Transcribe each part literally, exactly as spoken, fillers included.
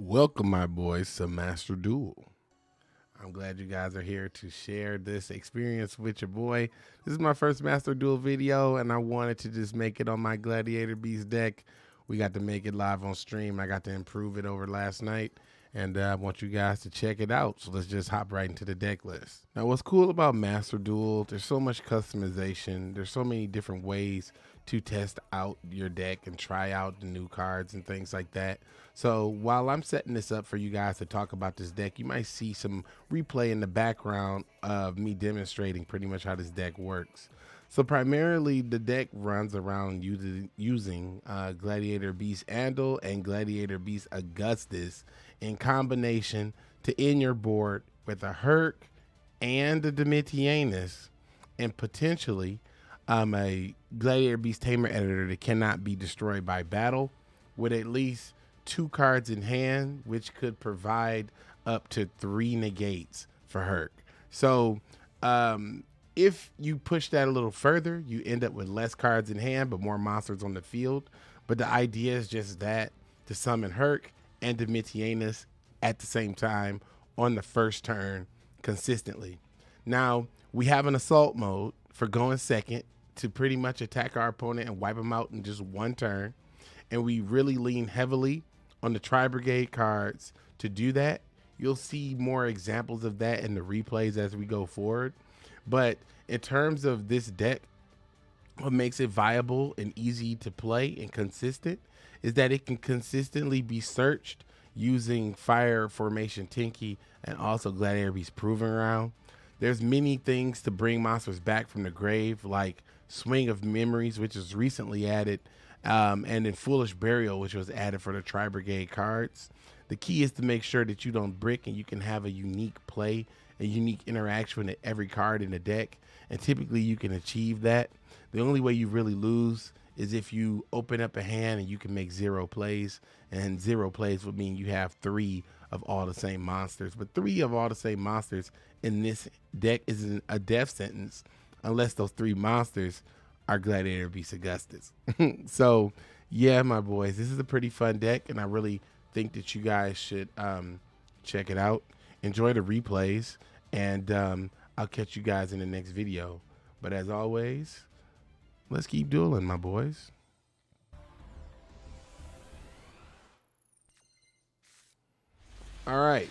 Welcome, my boys, to Master Duel. I'm glad you guys are here to share this experience with your boy. This is my first Master Duel video, and I wanted to just make it on my Gladiator Beast deck. We got to make it live on stream. I got to improve it over last night, and uh, I want you guys to check it out. So let's just hop right into the deck list. Now, what's cool about Master Duel, there's so much customization. There's so many different ways to test out your deck and try out the new cards and things like that. So while I'm setting this up for you guys to talk about this deck, you might see some replay in the background of me demonstrating pretty much how this deck works. So primarily the deck runs around using uh, Gladiator Beast Andal and Gladiator Beast Augustus in combination to end your board with a Herk and the Domitianus, and potentially Um, a Gladiator Beast Tamer Editor that cannot be destroyed by battle, with at least two cards in hand, which could provide up to three negates for Herk. So um, if you push that a little further, you end up with less cards in hand, but more monsters on the field. But the idea is just that, to summon Herk and Domitianus at the same time on the first turn consistently. Now, we have an assault mode for going second, to pretty much attack our opponent and wipe them out in just one turn. And we really lean heavily on the Tri-Brigade cards to do that. You'll see more examples of that in the replays as we go forward. But in terms of this deck, what makes it viable and easy to play and consistent is that it can consistently be searched using Fire Formation Tinky and also Gladiator Beast Proving around. There's many things to bring monsters back from the grave, like Swing of Memories, which is recently added, um, and then Foolish Burial, which was added for the Tri-Brigade cards. The key is to make sure that you don't brick and you can have a unique play, a unique interaction with every card in the deck, and typically you can achieve that. The only way you really lose is if you open up a hand and you can make zero plays, and zero plays would mean you have three of all the same monsters. But three of all the same monsters in this deck isn't a death sentence unless those three monsters are Gladiator Beast Augustus. So yeah, my boys, this is a pretty fun deck, and I really think that you guys should um, check it out. Enjoy the replays, and um, I'll catch you guys in the next video. But as always, let's keep dueling, my boys. All right,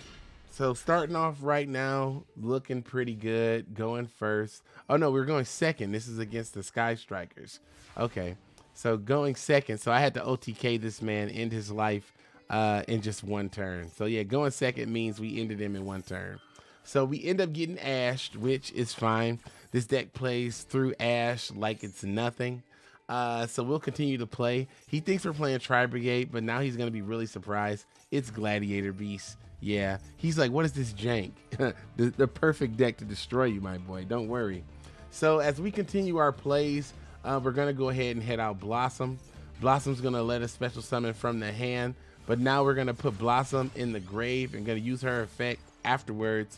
so starting off right now, looking pretty good, going first. Oh no, we're going second. This is against the Sky Strikers. Okay, so going second. So I had to O T K this man, end his life uh, in just one turn. So yeah, going second means we ended him in one turn. So we end up getting ashed, which is fine. This deck plays through Ash like it's nothing. Uh, so we'll continue to play. He thinks we're playing Tri-Brigade, but now he's going to be really surprised. It's Gladiator Beast. Yeah. He's like, what is this jank? the, the perfect deck to destroy you, my boy. Don't worry. So as we continue our plays, uh, we're going to go ahead and head out Blossom. Blossom's going to let us special summon from the hand, but now we're going to put Blossom in the grave and going to use her effect afterwards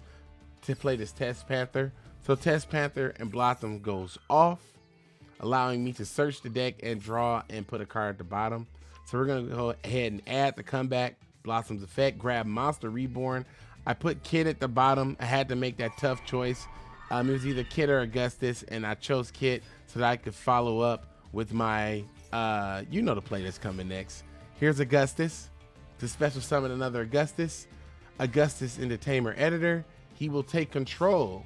to play this Test Panther. So Test Panther and Blossom goes off, allowing me to search the deck and draw and put a card at the bottom. So we're gonna go ahead and add the comeback, Blossom's effect, grab Monster Reborn. I put Kid at the bottom. I had to make that tough choice. Um, it was either Kid or Augustus, and I chose Kid so that I could follow up with my, uh, you know the play that's coming next. Here's Augustus to special summon another Augustus. Augustus in the Tamer Editor. He will take control.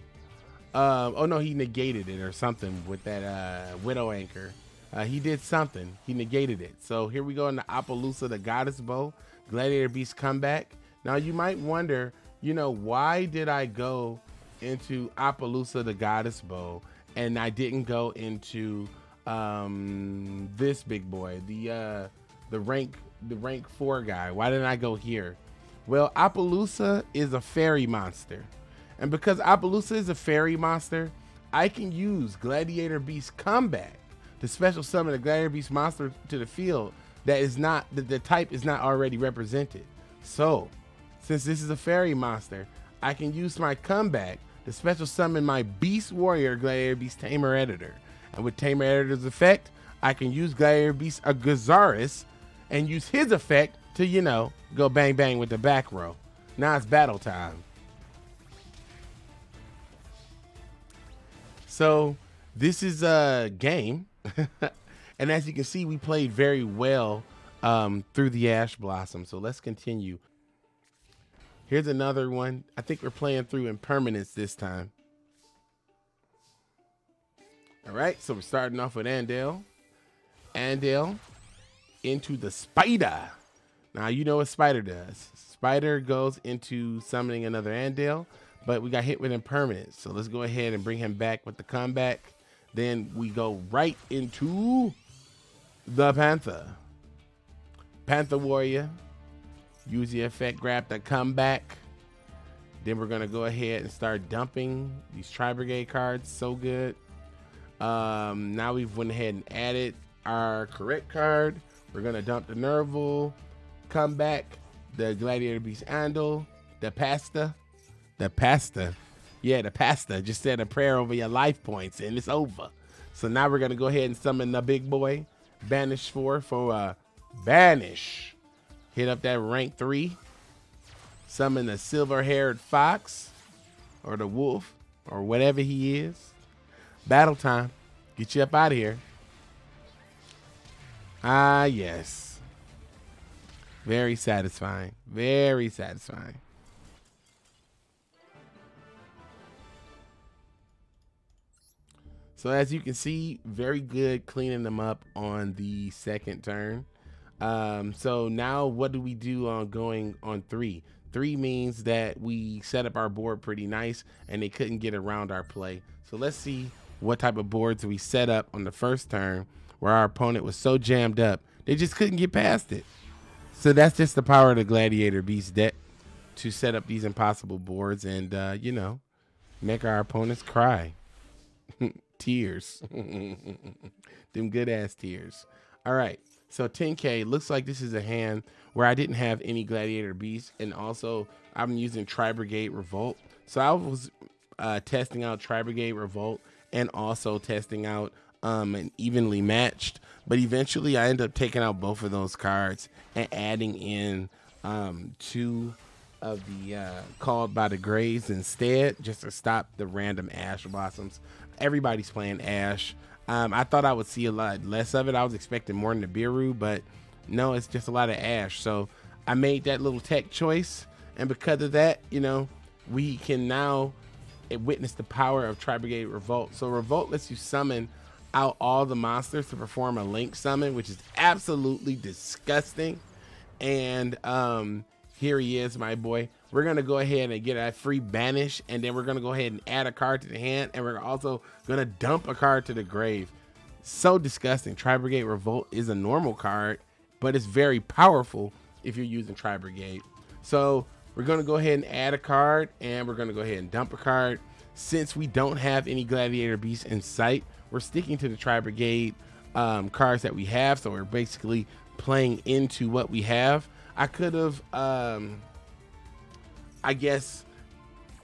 Uh, oh no, he negated it or something with that uh, Widow Anchor. Uh, he did something. He negated it. So here we go in the Appollousa, the Goddess Bow, Gladiator Beast Comeback. Now you might wonder, you know, why did I go into Appollousa, the Goddess Bow, and I didn't go into um, this big boy, the uh, the rank the rank four guy? Why didn't I go here? Well, Appollousa is a fairy monster. And because Appollousa is a fairy monster, I can use Gladiator Beast Comeback to special summon a Gladiator Beast monster to the field that is not, that the type is not already represented. So, since this is a fairy monster, I can use my comeback to special summon my Beast Warrior, Gladiator Beast Tamer Editor. And with Tamer Editor's effect, I can use Gladiator Beast Gyzarus and use his effect to, you know, go bang bang with the back row. Now it's battle time. So this is a game. And as you can see, we played very well um, through the Ash Blossom. So let's continue. Here's another one. I think we're playing through Impermanence this time. All right, so we're starting off with Andal. Andal into the spider. Now, you know what spider does. Spider goes into summoning another Andal, but we got hit with Impermanence. So let's go ahead and bring him back with the comeback. Then we go right into the Panther. Panther Warrior. Use the effect, grab the comeback. Then we're going to go ahead and start dumping these Tri-Brigade cards. So good. Um, now we've went ahead and added our correct card. We're going to dump the Nerval, comeback, the Gladiator Beast Andal, the Pasta. The Pasta. Yeah, the Pasta just said a prayer over your life points, and it's over. So now we're going to go ahead and summon the big boy, Banish four for uh, Banish. Hit up that rank three. Summon the silver-haired fox or the wolf or whatever he is. Battle time. Get you up out of here. Ah, yes. Very satisfying. Very satisfying. So as you can see, very good cleaning them up on the second turn. Um, so now what do we do on going on three? Three means that we set up our board pretty nice and they couldn't get around our play. So let's see what type of boards we set up on the first turn where our opponent was so jammed up, they just couldn't get past it. So that's just the power of the Gladiator Beast deck to set up these impossible boards and, uh, you know, make our opponents cry. Tears. Them good ass tears. All right. So ten K, looks like this is a hand where I didn't have any Gladiator Beasts, and also I'm using Tri-Brigade Revolt. So I was uh, testing out Tri-Brigade Revolt and also testing out um, an Evenly Matched, but eventually I ended up taking out both of those cards and adding in um, two of the uh, Called by the Graves instead, just to stop the random Ash Blossoms. Everybody's playing Ash. Um, I thought I would see a lot less of it. I was expecting more Nibiru, but no, it's just a lot of Ash. So I made that little tech choice. And because of that, you know, we can now witness the power of Tri-Brigade Revolt. So Revolt lets you summon out all the monsters to perform a Link summon, which is absolutely disgusting. And um, here he is, my boy. We're going to go ahead and get a free Banish, and then we're going to go ahead and add a card to the hand, and we're also going to dump a card to the grave. So disgusting. Tri-Brigade Revolt is a normal card, but it's very powerful if you're using Tri-Brigade. So we're going to go ahead and add a card, and we're going to go ahead and dump a card. Since we don't have any Gladiator Beasts in sight, we're sticking to the Tri-Brigade um, cards that we have, so we're basically playing into what we have. I could have... Um, I guess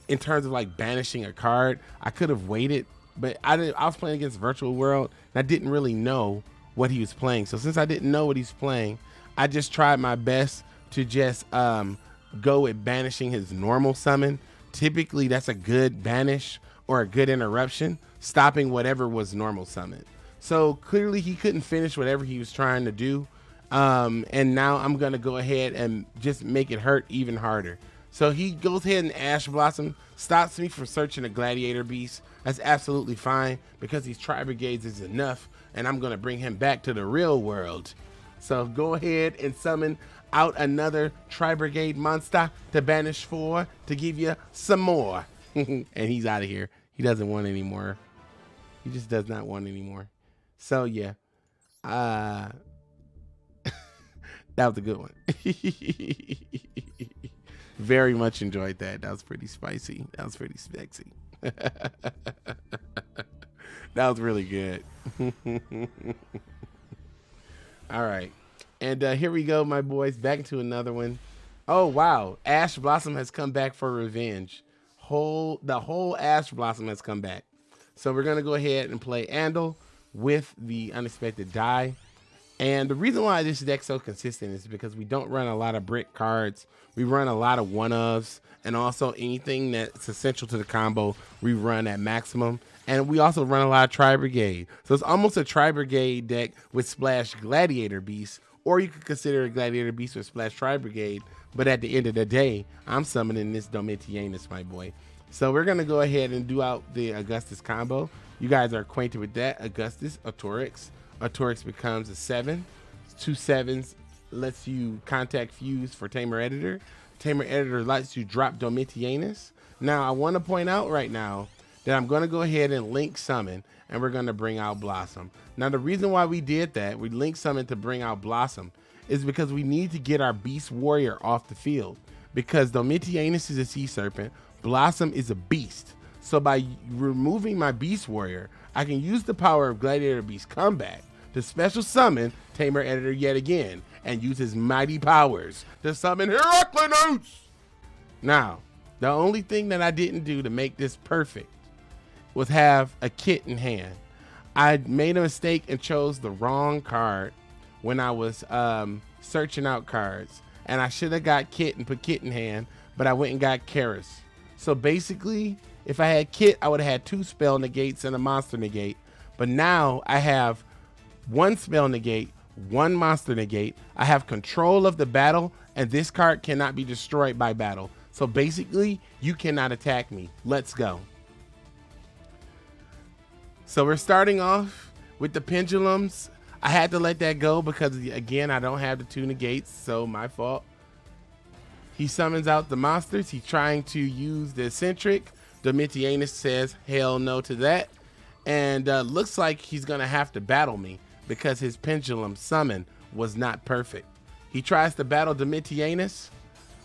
in terms of like banishing a card, I could have waited, but I didn't. I was playing against Virtual World and I didn't really know what he was playing. So since I didn't know what he's playing, I just tried my best to just um, go with banishing his normal summon. Typically that's a good banish or a good interruption, stopping whatever was normal summon. So clearly he couldn't finish whatever he was trying to do. Um, and now I'm gonna go ahead and just make it hurt even harder. So he goes ahead and Ash Blossom, stops me from searching a Gladiator Beast. That's absolutely fine because these Tri-Brigades is enough, and I'm going to bring him back to the real world. So go ahead and summon out another Tri-Brigade monster to banish for, to give you some more. And he's out of here. He doesn't want any more. He just does not want any more. So, yeah. Uh, that was a good one. Very much enjoyed that. That was pretty spicy. That was pretty sexy. That was really good. All right. And uh, here we go, my boys. Back to another one. Oh, wow. Ash Blossom has come back for revenge. Whole, the whole Ash Blossom has come back. So we're going to go ahead and play Andal with the Unexpected Die. And the reason why this deck's so consistent is because we don't run a lot of brick cards. We run a lot of one-ofs, and also anything that's essential to the combo, we run at maximum. And we also run a lot of Tri-Brigade. So it's almost a Tri-Brigade deck with Splash Gladiator Beast, or you could consider a Gladiator Beast with Splash Tri-Brigade. But at the end of the day, I'm summoning this Domitianus, my boy. So we're going to go ahead and do out the Augustus combo. You guys are acquainted with that. Augustus, Autorix. Autorix becomes a seven. Two sevens lets you contact Fuse for Tamer Editor. Tamer Editor lets you drop Domitianus. Now, I want to point out right now that I'm going to go ahead and Link Summon, and we're going to bring out Blossom. Now, the reason why we did that, we Link Summon to bring out Blossom, is because we need to get our Beast Warrior off the field, because Domitianus is a Sea Serpent, Blossom is a Beast. So by removing my Beast Warrior, I can use the power of Gladiator Beast Comeback to special summon Tamer Editor yet again and use his mighty powers to summon Heraclinus. Now, the only thing that I didn't do to make this perfect was have a kit in hand. I made a mistake and chose the wrong card when I was um, searching out cards. And I should have got kit and put kit in hand, but I went and got Karas. So basically, if I had kit, I would have had two spell negates and a monster negate. But now I have one spell negate, one monster negate. I have control of the battle, and this card cannot be destroyed by battle. So basically, you cannot attack me. Let's go. So we're starting off with the pendulums. I had to let that go because, again, I don't have the two negates, so my fault. He summons out the monsters. He's trying to use the eccentric. Domitianus says hell no to that, and uh, looks like he's gonna have to battle me because his pendulum summon was not perfect. He tries to battle Domitianus.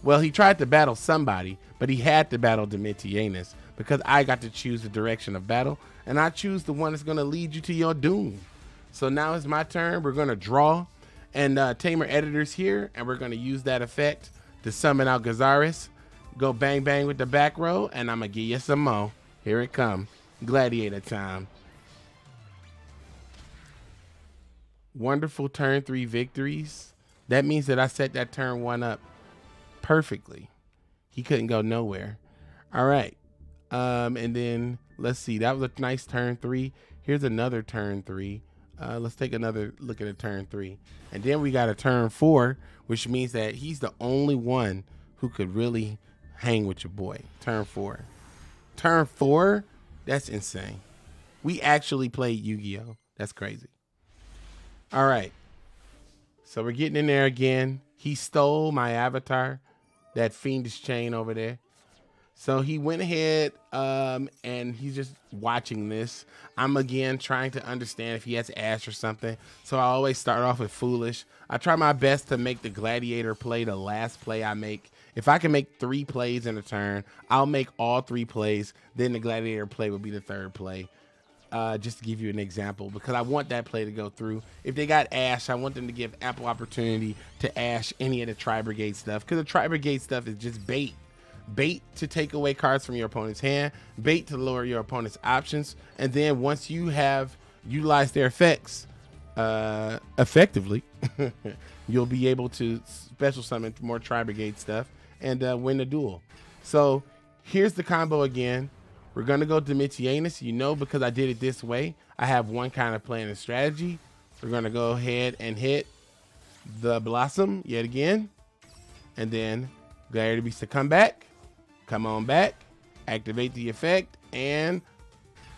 Well, he tried to battle somebody, but he had to battle Domitianus because I got to choose the direction of battle, and I choose the one that's gonna lead you to your doom. So now it's my turn. We're gonna draw, and uh, Tamer Editor's here, and we're gonna use that effect to summon out Gyzarus. Go bang bang with the back row, and I'm gonna give you some more. Here it come, gladiator time. Wonderful turn three victories. That means that I set that turn one up perfectly. He couldn't go nowhere. All right, um, and then let's see. That was a nice turn three. Here's another turn three. Uh, let's take another look at a turn three, and then we got a turn four, which means that he's the only one who could really hang with your boy. Turn four. Turn four? That's insane. We actually played Yu-Gi-Oh. That's crazy. All right. So we're getting in there again. He stole my avatar, that Fiendish Chain over there. So he went ahead um, and he's just watching this. I'm again trying to understand if he has Ash or something. So I always start off with Foolish. I try my best to make the Gladiator play the last play I make. If I can make three plays in a turn, I'll make all three plays. Then the Gladiator play would be the third play. Uh, just to give you an example, because I want that play to go through. If they got Ash, I want them to give ample opportunity to Ash any of the Tri-Brigade stuff, because the Tri-Brigade stuff is just bait. Bait to take away cards from your opponent's hand, bait to lower your opponent's options, and then once you have utilized their effects uh, effectively, you'll be able to special summon more Tri-Brigade stuff and uh, win the duel. So here's the combo again. We're going to go Domitianus, you know, because I did it this way. I have one kind of plan and strategy. We're going to go ahead and hit the Blossom yet again, and then Gladiator Beast to come back. Come on back, activate the effect, and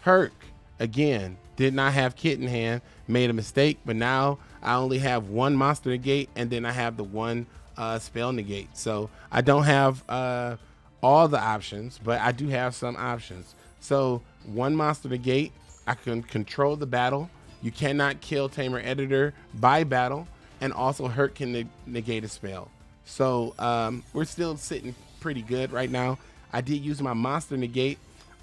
Herk, again, did not have kit in hand, made a mistake, but now I only have one monster negate, and then I have the one uh, spell negate. So I don't have uh, all the options, but I do have some options. So one monster negate, I can control the battle. You cannot kill Tamer Editor by battle, and also Herk can neg negate a spell. So um, we're still sitting pretty good right now. I did use my monster negate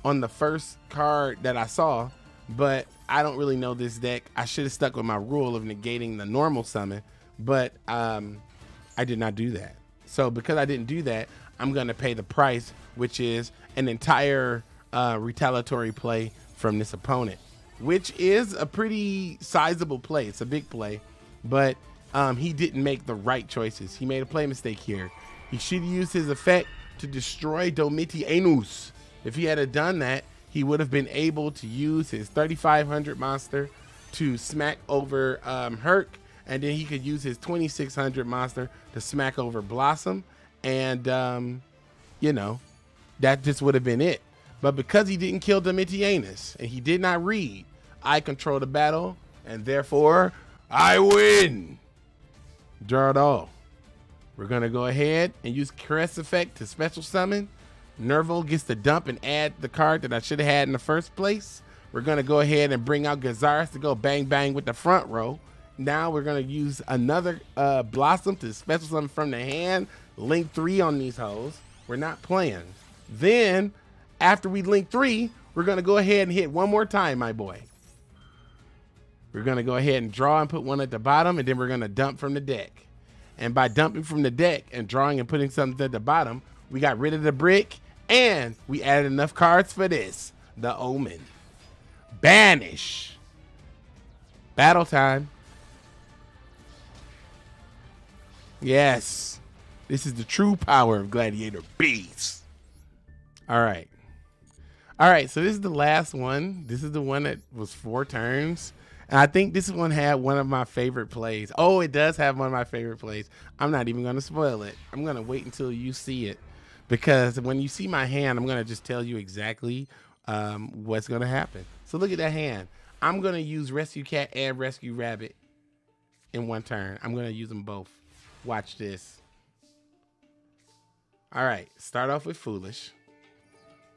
on the first card that I saw, but I don't really know this deck. I should have stuck with my rule of negating the normal summon, but um, I did not do that. So because I didn't do that, I'm gonna pay the price, which is an entire uh, retaliatory play from this opponent, which is a pretty sizable play. It's a big play. but um, he didn't make the right choices. He made a play mistake here. He should use his effect to destroy Domitianus. If he had done that, he would have been able to use his thirty-five hundred monster to smack over um, Herk, and then he could use his twenty-six hundred monster to smack over Blossom, and um, you know, that just would have been it. But because he didn't kill Domitianus and he did not read, I control the battle, and therefore I win. Draw it all. We're gonna go ahead and use Crest effect to special summon. Nerval gets to dump and add the card that I should have had in the first place. We're gonna go ahead and bring out Gyzarus to go bang bang with the front row. Now we're gonna use another uh, Blossom to special summon from the hand. Link three on these hoes. We're not playing. Then after we link three, we're gonna go ahead and hit one more time, my boy. We're gonna go ahead and draw and put one at the bottom, and then we're gonna dump from the deck. And by dumping from the deck and drawing and putting something at the bottom, we got rid of the brick, and we added enough cards for this. The Omen. Banish. Battle time. Yes. This is the true power of Gladiator Beast. All right. All right, so this is the last one. This is the one that was four turns. And I think this one had one of my favorite plays. Oh, it does have one of my favorite plays. I'm not even going to spoil it. I'm going to wait until you see it, because when you see my hand, I'm going to just tell you exactly um, what's going to happen. So look at that hand. I'm going to use Rescue Cat and Rescue Rabbit in one turn. I'm going to use them both. Watch this. All right, start off with Foolish.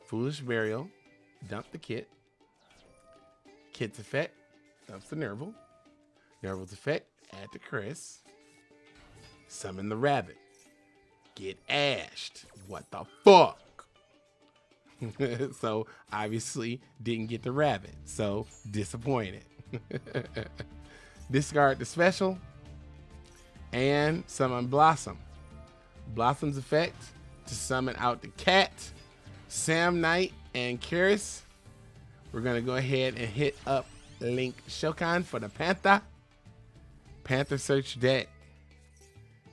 Foolish Burial, dump the kit. Kit's effect, dumps the Nerval. Nerval's effect, add the Chris. Summon the Rabbit. Get ashed. What the fuck? So, obviously, didn't get the Rabbit. So, disappointed. Discard the special. And summon Blossom. Blossom's effect, to summon out the Cat, Sam Knight, and Karis. We're gonna go ahead and hit up Link Shokan for the Panther. Panther search deck.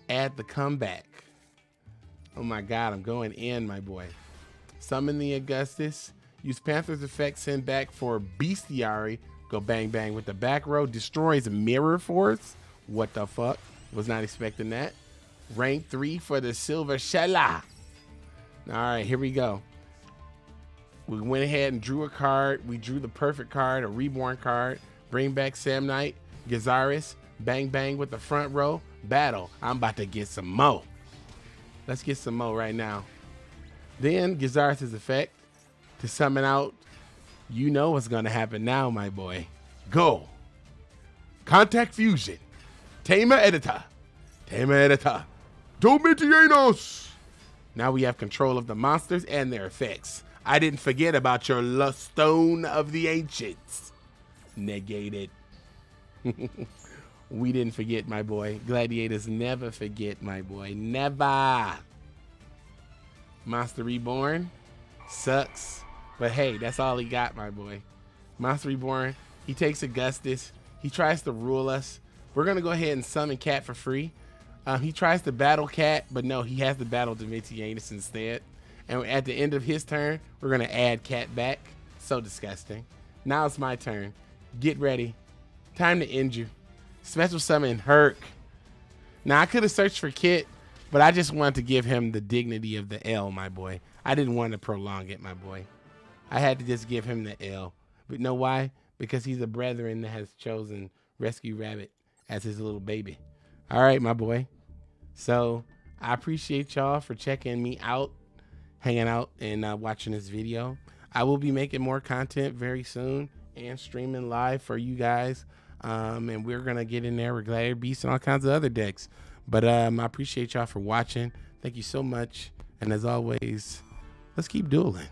Add the Comeback. Oh my God, I'm going in, my boy. Summon the Augustus. Use Panther's effect, send back for Bestiary. Go bang bang with the back row. Destroys Mirror Force. What the fuck? Was not expecting that. Rank three for the Silver Shella. All right, here we go. We went ahead and drew a card. We drew the perfect card, a reborn card. Bring back Sam Knight, Gyzarus, bang bang with the front row, battle. I'm about to get some mo. Let's get some mo right now. Then Gyzarus' effect to summon out. You know what's gonna happen now, my boy. Go. Contact Fusion. Tamer Editor. Tamer Editor. Domitianus. Now we have control of the monsters and their effects. I didn't forget about your Lust Stone of the Ancients. Negated. We didn't forget, my boy. Gladiators never forget, my boy. Never. Monster Reborn sucks. But hey, that's all he got, my boy. Monster Reborn, he takes Augustus. He tries to rule us. We're going to go ahead and summon Cat for free. Um, he tries to battle Cat, but no, he has to battle Domitianus instead. And at the end of his turn, we're gonna add Cat back. So disgusting. Now it's my turn. Get ready. Time to end you. Special summon Herk. Now I could have searched for Kit, but I just wanted to give him the dignity of the L, my boy. I didn't want to prolong it, my boy. I had to just give him the L. But you know why? Because he's a brethren that has chosen Rescue Rabbit as his little baby. All right, my boy. So I appreciate y'all for checking me out, hanging out and uh, watching this video. I will be making more content very soon and streaming live for you guys. Um, and we're gonna get in there with Gladiator Beast and all kinds of other decks. But um, I appreciate y'all for watching. Thank you so much. And as always, let's keep dueling.